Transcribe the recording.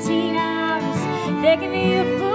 17 hours, begging me a book.